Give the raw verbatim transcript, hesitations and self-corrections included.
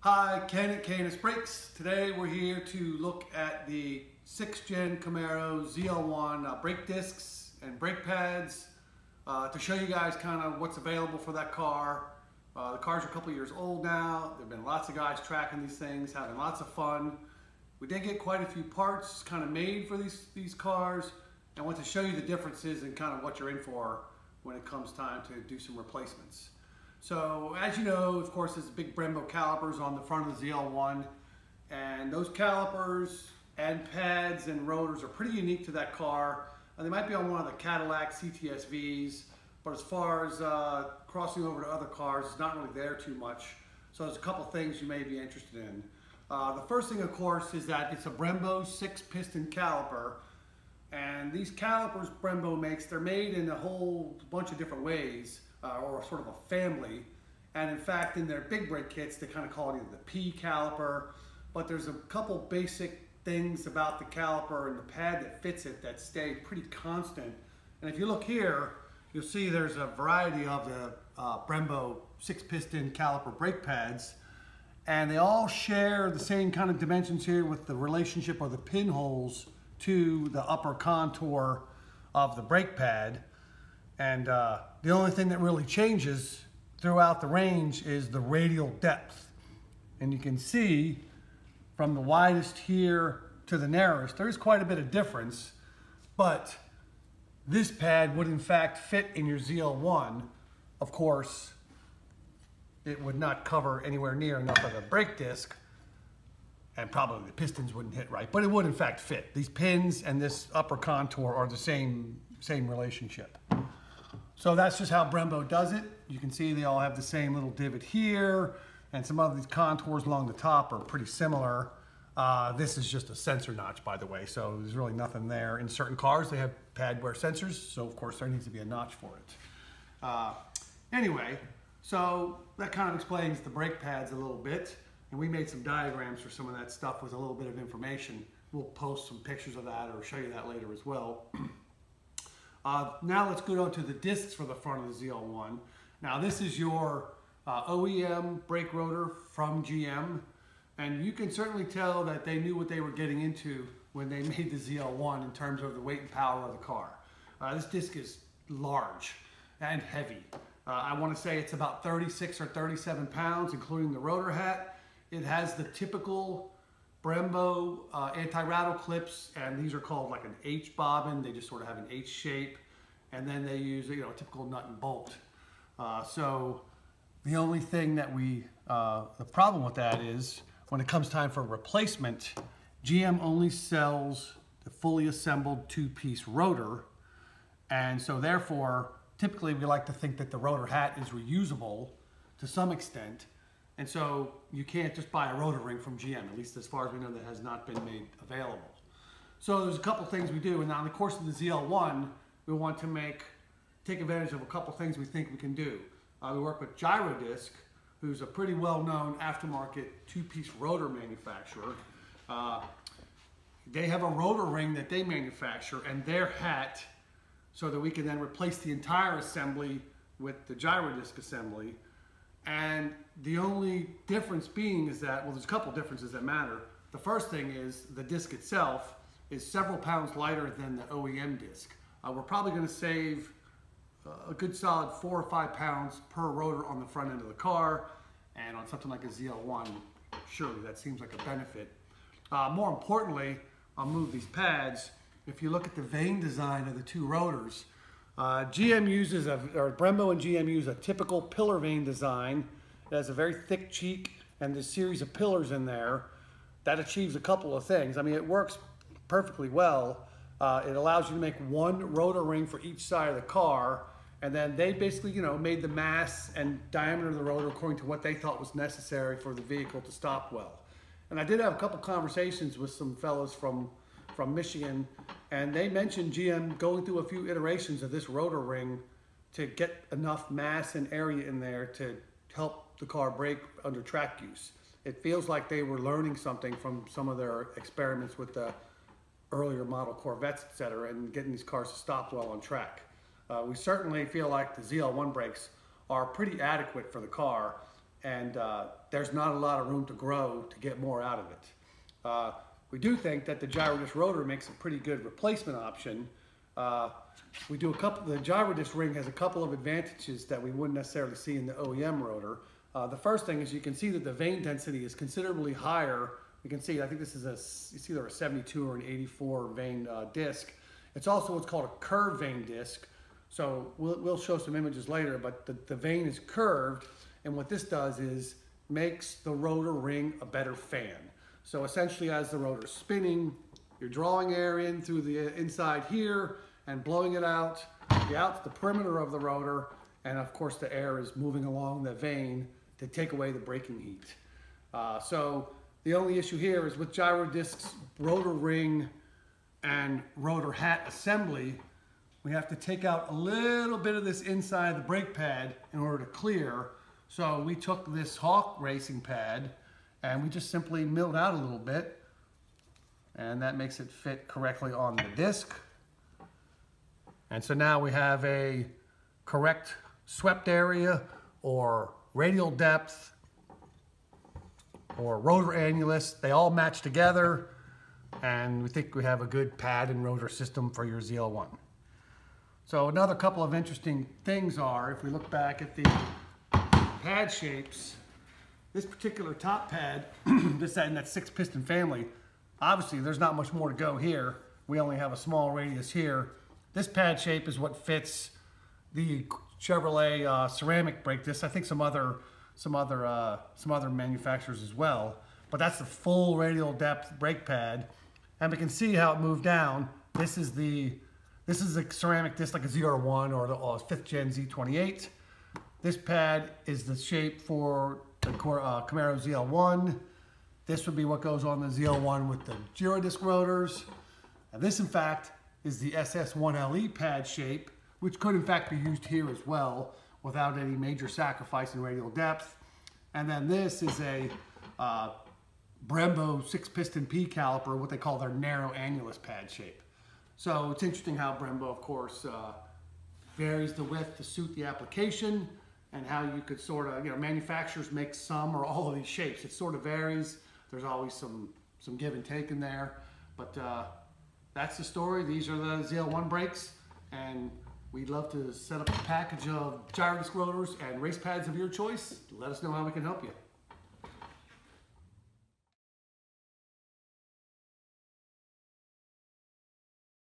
Hi, Ken at K N S Brakes. Today we're here to look at the sixth gen Camaro Z L one uh, brake discs and brake pads uh, to show you guys kind of what's available for that car. Uh, the cars are a couple years old now. There have been lots of guys tracking these things, having lots of fun. We did get quite a few parts kind of made for these, these cars. I want to show you the differences and kind of what you're in for when it comes time to do some replacements. So as you know, of course, there's big Brembo calipers on the front of the Z L one, and those calipers and pads and rotors are pretty unique to that car, and they might be on one of the Cadillac C T S Vs, but as far as uh, crossing over to other cars, it's not really there too much. So there's a couple things you may be interested in. Uh, the first thing, of course, is that it's a Brembo six-piston caliper, and these calipers Brembo makes, they're made in a whole bunch of different ways. Uh, or sort of a family, and in fact in their big brake kits they kind of call it either the P caliper, but there's a couple basic things about the caliper and the pad that fits it that stay pretty constant. And if you look here, you'll see there's a variety of the uh, Brembo six piston caliper brake pads, and they all share the same kind of dimensions here with the relationship or the pinholes to the upper contour of the brake pad. And uh, the only thing that really changes throughout the range is the radial depth. And you can see from the widest here to the narrowest, there is quite a bit of difference, but this pad would in fact fit in your Z L one. Of course, it would not cover anywhere near enough of the brake disc, and probably the pistons wouldn't hit right, but it would in fact fit. These pins and this upper contour are the same, same relationship. So that's just how Brembo does it. You can see they all have the same little divot here, and some of these contours along the top are pretty similar. Uh, this is just a sensor notch, by the way, so there's really nothing there. In certain cars, they have pad wear sensors, so of course there needs to be a notch for it. Uh, anyway, so that kind of explains the brake pads a little bit, and we made some diagrams for some of that stuff with a little bit of information. We'll post some pictures of that or show you that later as well. Uh, now let's go on to the discs for the front of the Z L one. Now this is your uh, O E M brake rotor from G M, and you can certainly tell that they knew what they were getting into when they made the Z L one in terms of the weight and power of the car. Uh, this disc is large and heavy. Uh, I want to say it's about thirty-six or thirty-seven pounds, including the rotor hat. It has the typical Brembo uh, anti-rattle clips, and these are called like an H bobbin. They just sort of have an H shape, and then they use, you know, a typical nut and bolt. Uh, so the only thing that we, uh, the problem with that is when it comes time for replacement, G M only sells the fully assembled two-piece rotor, and so therefore typically we like to think that the rotor hat is reusable to some extent. And so you can't just buy a rotor ring from G M, at least as far as we know, that has not been made available. So there's a couple things we do, and now in the course of the Z L one, we want to make, take advantage of a couple things we think we can do. Uh, we work with Girodisc, who's a pretty well-known aftermarket two-piece rotor manufacturer. Uh, they have a rotor ring that they manufacture and their hat, so that we can then replace the entire assembly with the Girodisc assembly. And the only difference being is that, well, there's a couple differences that matter. The first thing is the disc itself is several pounds lighter than the O E M disc. Uh, we're probably going to save a good solid four or five pounds per rotor on the front end of the car, and on something like a Z L one, surely that seems like a benefit. Uh, more importantly, I'll move these pads. If you look at the vane design of the two rotors, Uh, G M uses, a, or Brembo and G M use a typical pillar vane design. It has a very thick cheek and this series of pillars in there. That achieves a couple of things. I mean, it works perfectly well. Uh, it allows you to make one rotor ring for each side of the car, and then they basically, you know, made the mass and diameter of the rotor according to what they thought was necessary for the vehicle to stop well. And I did have a couple conversations with some fellows from from Michigan, and they mentioned G M going through a few iterations of this rotor ring to get enough mass and area in there to help the car brake under track use. It feels like they were learning something from some of their experiments with the earlier model Corvettes, et cetera, and getting these cars to stop well on track. Uh, we certainly feel like the Z L one brakes are pretty adequate for the car, and uh, there's not a lot of room to grow to get more out of it. Uh, we do think that the Girodisc rotor makes a pretty good replacement option. Uh, we do a couple, the Girodisc ring has a couple of advantages that we wouldn't necessarily see in the O E M rotor. Uh, the first thing is you can see that the vane density is considerably higher. You can see, I think this is a, it's either a seventy-two or an eighty-four vane uh, disc. It's also what's called a curved vane disc. So we'll, we'll show some images later, but the, the vane is curved. And what this does is makes the rotor ring a better fan. So essentially as the rotor's spinning, you're drawing air in through the inside here and blowing it out, the out the perimeter of the rotor, and of course the air is moving along the vane to take away the braking heat. Uh, so the only issue here is with Girodisc's rotor ring and rotor hat assembly, we have to take out a little bit of this inside the brake pad in order to clear. So we took this Hawk racing pad and we just simply milled out a little bit, and that makes it fit correctly on the disc. And so now we have a correct swept area or radial depth or rotor annulus. They all match together, and we think we have a good pad and rotor system for your Z L one. So another couple of interesting things are, if we look back at the pad shapes, this particular top pad, this that, in that six piston family, obviously there's not much more to go here. We only have a small radius here. This pad shape is what fits the Chevrolet uh, ceramic brake disc. I think some other some other uh, some other manufacturers as well, but that's the full radial depth brake pad, and we can see how it moved down. This is the this is a ceramic disc like a Z R one or the uh, fifth gen Z twenty-eight. This pad is the shape for the uh, Camaro Z L one. This would be what goes on the Z L one with the Girodisc rotors. And this, in fact, is the S S one L E pad shape, which could, in fact, be used here as well without any major sacrifice in radial depth. And then this is a uh, Brembo six-piston P caliper, what they call their narrow annulus pad shape. So it's interesting how Brembo, of course, uh, varies the width to suit the application, and how you could sort of, you know, manufacturers make some or all of these shapes. It sort of varies. There's always some, some give and take in there. But uh, that's the story. These are the Z L one brakes, and we'd love to set up a package of Girodisc rotors and race pads of your choice. Let us know how we can help you.